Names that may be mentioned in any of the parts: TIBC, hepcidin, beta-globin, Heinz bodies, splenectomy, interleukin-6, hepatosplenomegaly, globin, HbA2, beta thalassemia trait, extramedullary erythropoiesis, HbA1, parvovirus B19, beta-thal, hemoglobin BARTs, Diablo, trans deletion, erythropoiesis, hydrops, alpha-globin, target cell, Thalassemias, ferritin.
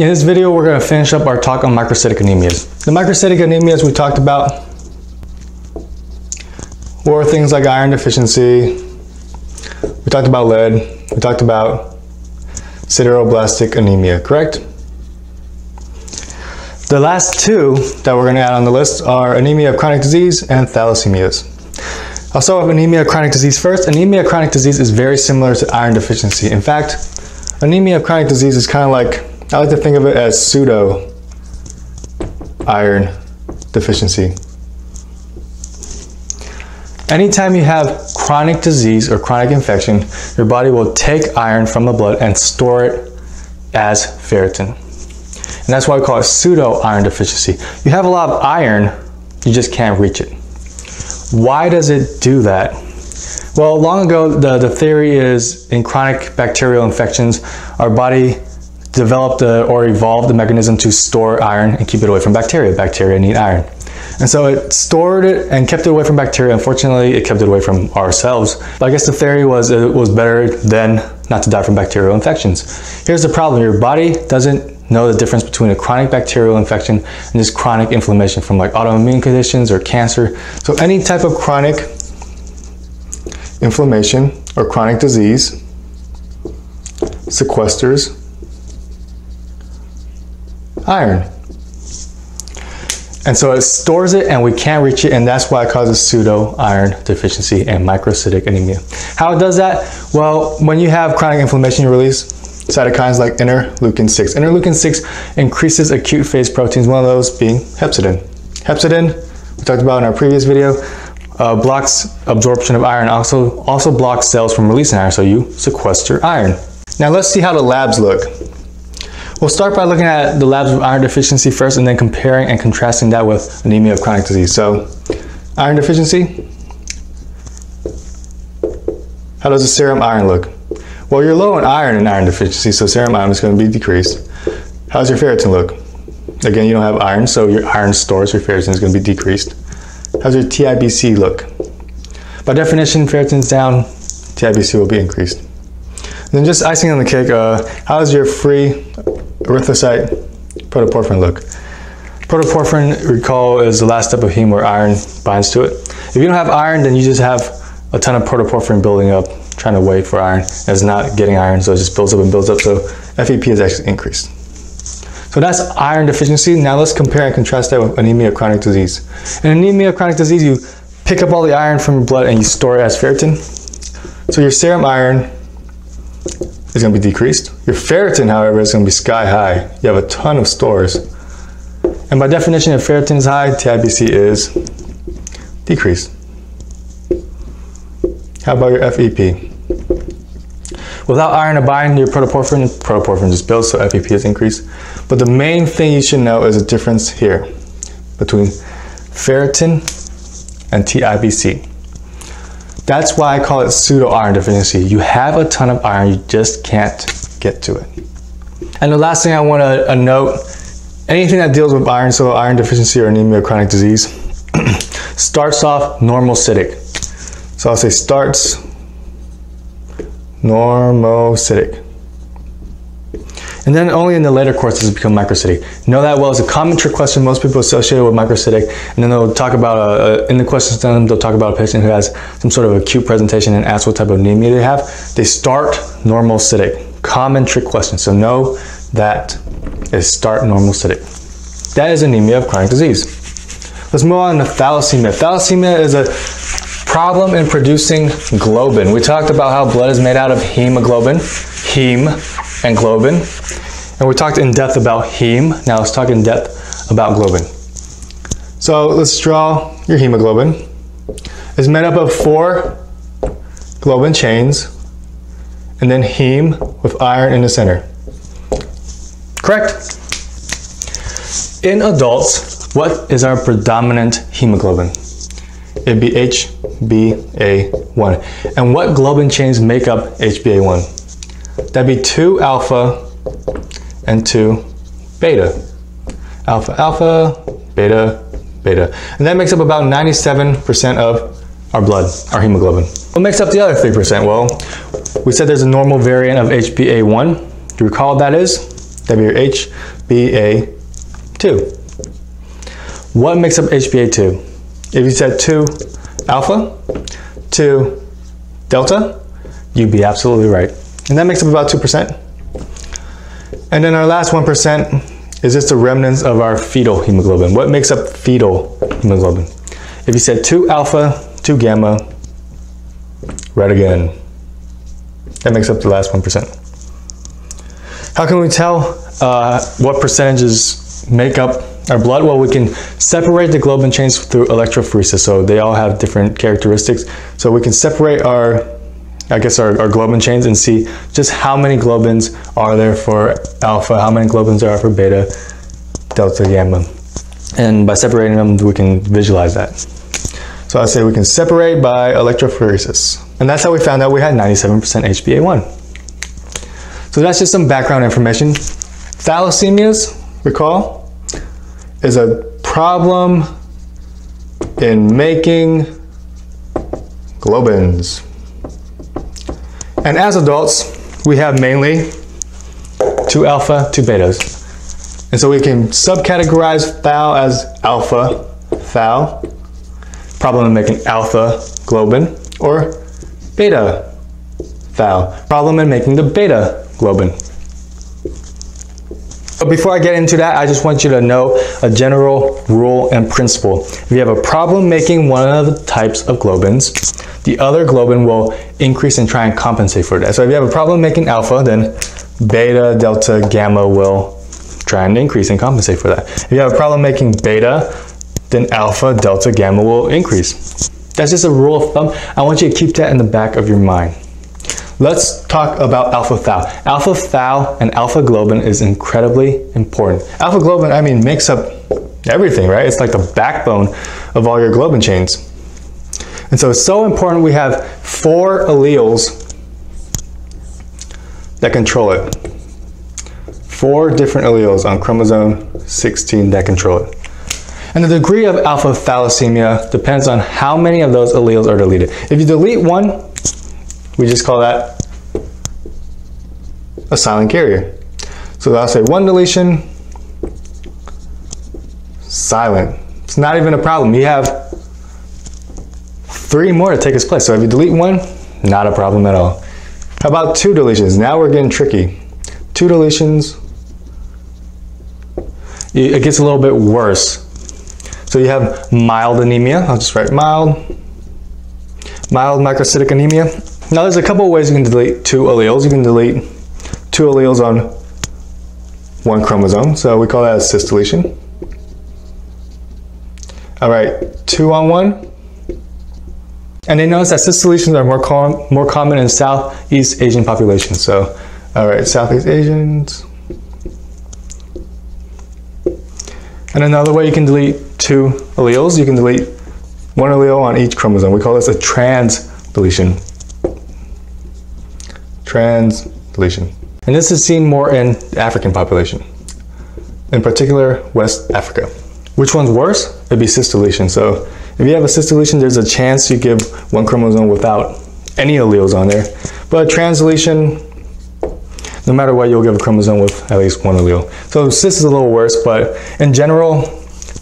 In this video, we're going to finish up our talk on microcytic anemias. The microcytic anemias we talked about were things like iron deficiency, we talked about lead, we talked about sideroblastic anemia, correct? The last two that we're going to add on the list are anemia of chronic disease and thalassemias. I'll start with anemia of chronic disease first. Anemia of chronic disease is very similar to iron deficiency. In fact, anemia of chronic disease is kind of like, I like to think of it as pseudo iron deficiency. Anytime you have chronic disease or chronic infection, your body will take iron from the blood and store it as ferritin. And that's why we call it pseudo iron deficiency. You have a lot of iron, you just can't reach it. Why does it do that? Well, long ago, the theory is in chronic bacterial infections, our body developed or evolved the mechanism to store iron and keep it away from bacteria. Bacteria need iron. And so it stored it and kept it away from bacteria. Unfortunately, it kept it away from ourselves. But I guess the theory was it was better then not to die from bacterial infections. Here's the problem. Your body doesn't know the difference between a chronic bacterial infection and just chronic inflammation from like autoimmune conditions or cancer. So any type of chronic inflammation or chronic disease sequesters iron. And so it stores it and we can't reach it, and that's why it causes pseudo iron deficiency and microcytic anemia. How it does that? Well, when you have chronic inflammation, you release cytokines like interleukin-6. Interleukin-6 increases acute phase proteins, one of those being hepcidin. Hepcidin, we talked about in our previous video, blocks absorption of iron, also blocks cells from releasing iron, so you sequester iron. Now let's see how the labs look. We'll start by looking at the labs of iron deficiency first and then comparing and contrasting that with anemia of chronic disease. So, iron deficiency. How does the serum iron look? Well, you're low in iron deficiency, so serum iron is going to be decreased. How's your ferritin look? Again, you don't have iron, so your iron stores, your ferritin is going to be decreased. How's your TIBC look? By definition, ferritin's down, TIBC will be increased. And then just icing on the cake, how's your free erythrocyte protoporphyrin look? Protoporphyrin, recall, is the last step of heme where iron binds to it. If you don't have iron, then you just have a ton of protoporphyrin building up, trying to wait for iron, and it's not getting iron, so it just builds up and builds up, so FEP is actually increased. So that's iron deficiency. Now let's compare and contrast that with anemia of chronic disease. In anemia of chronic disease, you pick up all the iron from your blood and you store it as ferritin. So your serum iron is going to be decreased. Your ferritin, however, is going to be sky high. You have a ton of stores. And by definition, if ferritin is high, TIBC is decreased. How about your FEP? Without iron abiding, your protoporphyrin just builds, so FEP is increased. But the main thing you should know is the difference here between ferritin and TIBC. That's why I call it pseudo-iron deficiency. You have a ton of iron, you just can't get to it. And the last thing I want to note, anything that deals with iron, so iron deficiency or anemia or chronic disease, starts off normocytic. So I'll say starts normocytic. And then only in the later courses it becomes microcytic. Know that well. It's a common trick question most people associate with microcytic. And then they'll talk about, in the questions done, they'll talk about a patient who has some sort of acute presentation and ask what type of anemia they have. They start normocytic. Common trick question. So know that is start normocytic. That is anemia of chronic disease. Let's move on to thalassemia. Thalassemia is a problem in producing globin. We talked about how blood is made out of hemoglobin, heme, and globin. And we talked in depth about heme. Now let's talk in depth about globin. So let's draw your hemoglobin. It's made up of 4 globin chains and then heme with iron in the center. Correct? In adults, what is our predominant hemoglobin? It'd be HbA1. And what globin chains make up HbA1? That'd be 2 alpha and 2 beta. Alpha, alpha, beta, beta. And that makes up about 97% of our blood, our hemoglobin. What makes up the other 3%? Well, we said there's a normal variant of HbA1. Do you recall what that is? HbA2. What makes up HbA2? If you said 2 alpha, 2 delta, you'd be absolutely right. And that makes up about 2%. And then our last 1% is just the remnants of our fetal hemoglobin. What makes up fetal hemoglobin? If you said 2 alpha, 2 gamma, right again. That makes up the last 1%. How can we tell what percentages make up our blood? Well, we can separate the globin chains through electrophoresis. So they all have different characteristics. So we can separate our globin chains and see just how many globins are there for alpha, how many globins there are for beta, delta, gamma. And by separating them, we can visualize that. So I say we can separate by electrophoresis. And that's how we found out we had 97% HbA1. So that's just some background information. Thalassemias, recall, is a problem in making globins. And as adults, we have mainly 2 alpha, 2 betas. And so we can subcategorize thal as alpha-thal, problem in making alpha-globin, or beta-thal, problem in making the beta-globin. But before I get into that, I just want you to know a general rule and principle. If you have a problem making one of the types of globins, the other globin will increase and try and compensate for that. So if you have a problem making alpha, then beta, delta, gamma will try and increase and compensate for that. If you have a problem making beta, then alpha, delta, gamma will increase. That's just a rule of thumb. I want you to keep that in the back of your mind. Let's talk about alpha-thal. Alpha-thal and alpha-globin is incredibly important. Alpha-globin, I mean, makes up everything, right? It's like the backbone of all your globin chains. And so it's so important we have 4 alleles that control it. 4 different alleles on chromosome 16 that control it. And the degree of alpha thalassemia depends on how many of those alleles are deleted. If you delete one, we just call that a silent carrier. So I'll say one deletion, silent. It's not even a problem. You have 3 more to take its place. So if you delete one, not a problem at all. How about 2 deletions? Now we're getting tricky. 2 deletions, it gets a little bit worse. So you have mild anemia. I'll just write mild microcytic anemia. Now there's a couple of ways you can delete 2 alleles. You can delete 2 alleles on 1 chromosome. So we call that a cis deletion. All right, 2 on 1. And they notice that cis deletions are more common in Southeast Asian populations. So, all right, Southeast Asians. And another way you can delete 2 alleles, you can delete 1 allele on each chromosome. We call this a trans deletion. Trans deletion. And this is seen more in the African population, in particular West Africa. Which one's worse? It'd be cis deletion. So if you have a cis deletion, there's a chance you give 1 chromosome without any alleles on there. But trans deletion, no matter what, you'll give a chromosome with at least 1 allele. So cis is a little worse, but in general,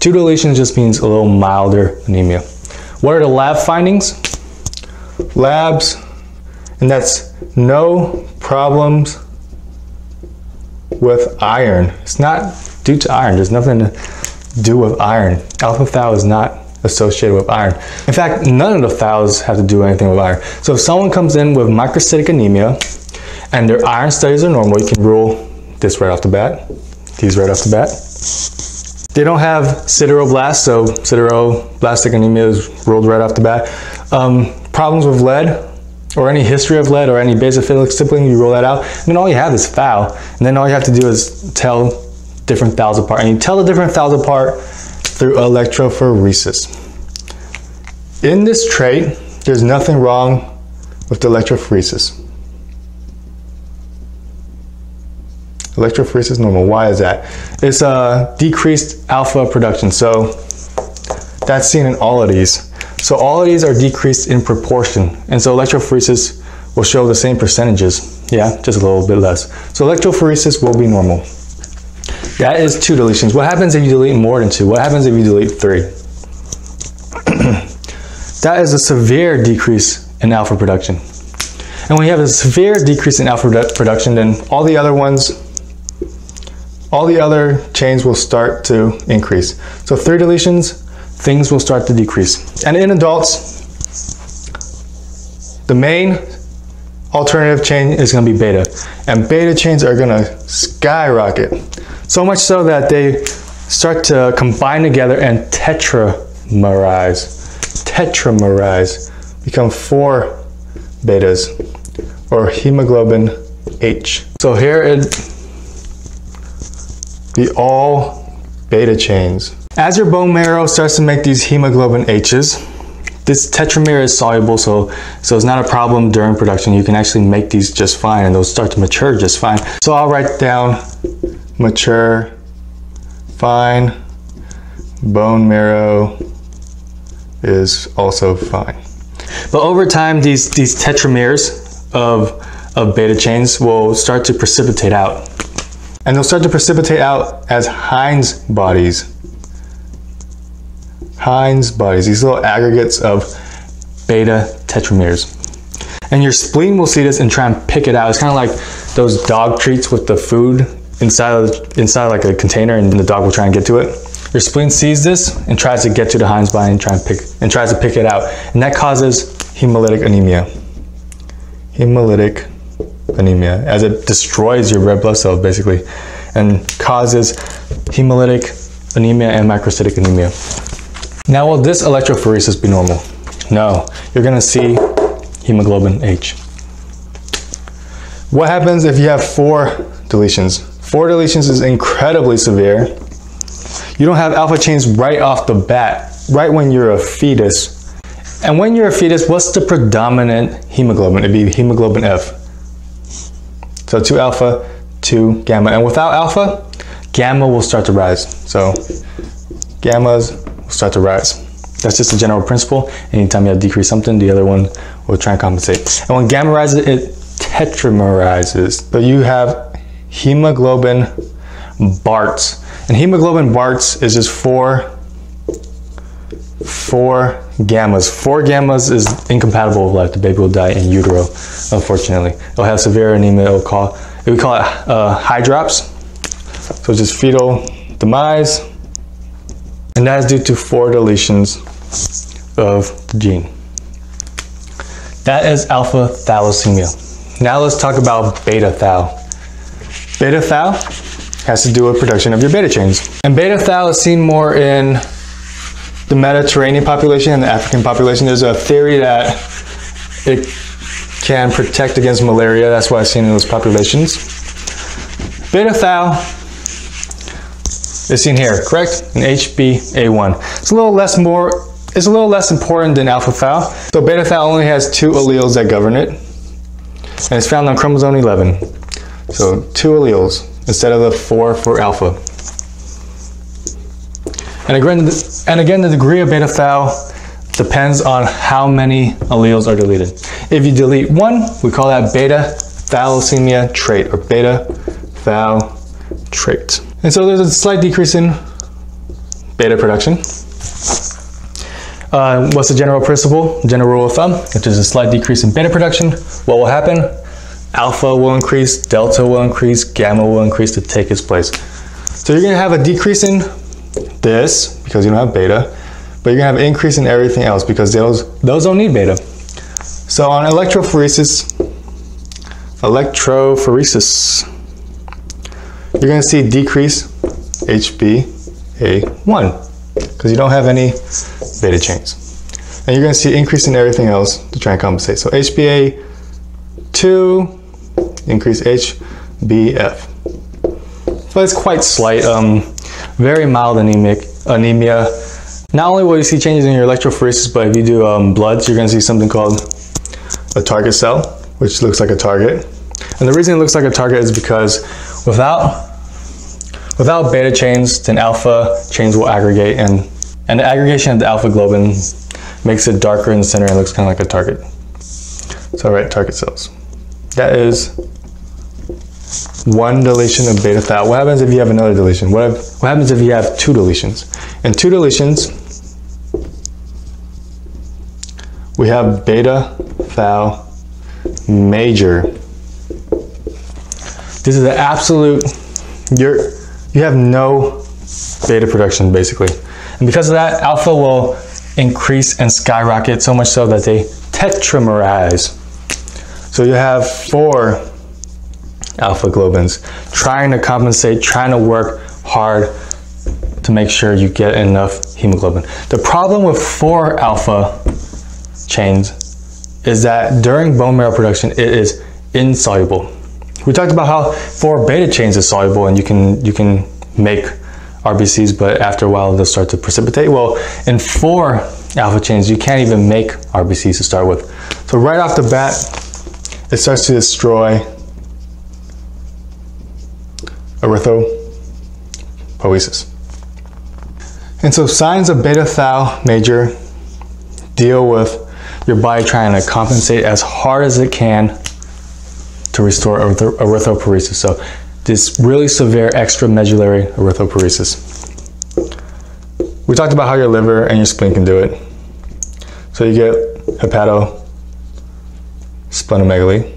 2 deletions just means a little milder anemia. What are the lab findings? Labs, and that's no problems with iron. It's not due to iron. There's nothing to do with iron. Alpha-thal is not associated with iron. In fact, none of the thals have to do anything with iron. So if someone comes in with microcytic anemia, and their iron studies are normal, you can rule this right off the bat, these right off the bat. They don't have sideroblasts, so sideroblastic anemia is ruled right off the bat. Problems with lead, or any history of lead, or any basophilic sibling, you rule that out. And then all you have is thal, and then all you have to do is tell different thals apart. And you tell the different thals apart through electrophoresis. In this trait, there's nothing wrong with the electrophoresis. Electrophoresis is normal. Why is that? It's decreased alpha production. So that's seen in all of these. So all of these are decreased in proportion. And so electrophoresis will show the same percentages. Yeah, just a little bit less. So electrophoresis will be normal. That is two deletions. What happens if you delete more than two? What happens if you delete three? That is a severe decrease in alpha production. And when you have a severe decrease in alpha production, then all the other chains will start to increase. So three deletions, things will start to decrease. And in adults, the main alternative chain is going to be beta, and beta chains are going to skyrocket, so much so that they start to combine together and tetramerize, become four betas, or hemoglobin H. So here it the all beta chains. As your bone marrow starts to make these hemoglobin H's, this tetramere is soluble, so it's not a problem during production. You can actually make these just fine, and they'll start to mature just fine. So I'll write down mature, fine, bone marrow is also fine. But over time, these tetrameres of beta chains will start to precipitate out. And they'll start to precipitate out as Heinz bodies. Heinz bodies, these little aggregates of beta tetrameres. And your spleen will see this and try and pick it out. It's kind of like those dog treats with the food inside like a container, and the dog will try and get to it. Your spleen sees this and tries to get to the Heinz body and tries to pick it out. And that causes hemolytic anemia. Hemolytic anemia, as it destroys your red blood cells basically and causes hemolytic anemia and microcytic anemia. Now, will this electrophoresis be normal? No, you're gonna see hemoglobin H. What happens if you have four deletions? Four deletions is incredibly severe. You don't have alpha chains right off the bat, right when you're a fetus. And when you're a fetus, what's the predominant hemoglobin? It'd be hemoglobin F. So two alpha, two gamma. And without alpha, gamma will start to rise. So gammas will start to rise. That's just a general principle. Anytime you have decrease something, the other one will try and compensate. And when gamma rises, it tetramerizes. So you have hemoglobin BARTs. And hemoglobin BARTs is just four gammas. Four gammas is incompatible with life. The baby will die in utero, unfortunately. It'll have severe anemia. We call it hydrops. So just fetal demise. And that is due to four deletions of the gene. That is alpha thalassemia. Now let's talk about beta thal. Beta thal has to do with production of your beta chains. And beta thal is seen more in the Mediterranean population and the African population. There's a theory that it can protect against malaria. That's why it's seen in those populations. Beta thal is seen here, correct? In HbA1. It's a little less important than alpha thal. So beta thal only has two alleles that govern it, and it's found on chromosome 11. So two alleles instead of the four for alpha. And again, the degree of beta thal depends on how many alleles are deleted. If you delete one, we call that beta thalassemia trait, or beta thal trait. And so there's a slight decrease in beta production. What's the general principle, general rule of thumb? If there's a slight decrease in beta production, what will happen? Alpha will increase, delta will increase, gamma will increase to take its place. So you're gonna have a decrease in this because you don't have beta, but you're gonna have an increase in everything else because those don't need beta. So on electrophoresis, you're gonna see decrease HbA1 because you don't have any beta chains. And you're gonna see increase in everything else to try and compensate. So HbA2, increase HbF. But it's quite slight, very mild anemia. Not only will you see changes in your electrophoresis, but if you do bloods, you're gonna see something called a target cell, which looks like a target. And the reason it looks like a target is because without beta chains, then alpha chains will aggregate, and the aggregation of the alpha globin makes it darker in the center and looks kind of like a target. So I write target cells. That is one deletion of beta thal? What happens if you have another deletion? What happens if you have two deletions? And two deletions, we have beta thal major. This is the absolute, you have no beta production basically. And because of that, alpha will increase and skyrocket so much so that they tetramerize. So you have four alpha globins trying to compensate, trying to work hard to make sure you get enough hemoglobin. The problem with four alpha chains is that during bone marrow production, it is insoluble. We talked about how four beta chains is soluble and you can make RBCs, but after a while they'll start to precipitate. Well, in four alpha chains, you can't even make RBCs to start with. So right off the bat, it starts to destroy erythropoiesis. And so signs of beta thal major deal with your body trying to compensate as hard as it can to restore erythropoiesis. So this really severe extramedullary erythropoiesis. We talked about how your liver and your spleen can do it. So you get hepatosplenomegaly.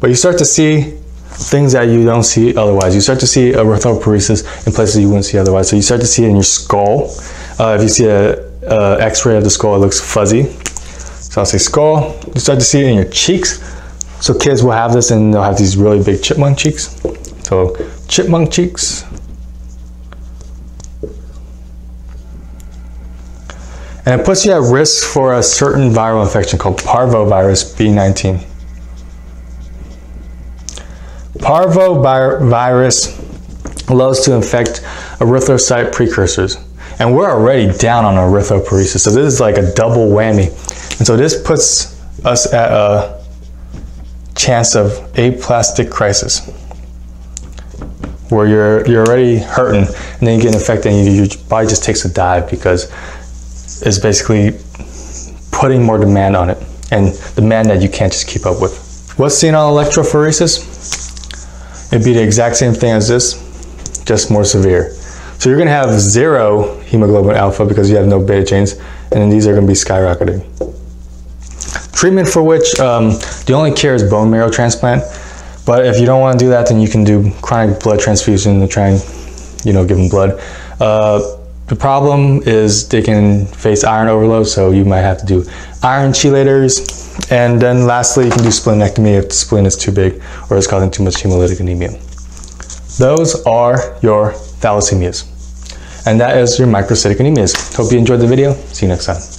But you start to see things that you don't see otherwise. You start to see erythropoiesis in places you wouldn't see otherwise. So you start to see it in your skull. If you see an x-ray of the skull, it looks fuzzy. So I'll say skull. You start to see it in your cheeks. So kids will have this and they'll have these really big chipmunk cheeks. So chipmunk cheeks. And it puts you at risk for a certain viral infection called parvovirus B19. Parvovirus loves to infect erythrocyte precursors. And we're already down on erythropoiesis, so this is like a double whammy. And so this puts us at a chance of aplastic crisis, where you're already hurting and then you get infected and your body just takes a dive because it's basically putting more demand on it, and demand that you can't just keep up with. What's seen on electrophoresis? It'd be the exact same thing as this, just more severe. So you're gonna have zero hemoglobin alpha because you have no beta chains, and then these are gonna be skyrocketing. Treatment for which the only cure is bone marrow transplant, but if you don't want to do that, then you can do chronic blood transfusion to try and, you know, give them blood. The problem is they can face iron overload, so you might have to do iron chelators, and then lastly you can do splenectomy if the spleen is too big or it's causing too much hemolytic anemia. Those are your thalassemias, and that is your microcytic anemias. Hope you enjoyed the video. See you next time.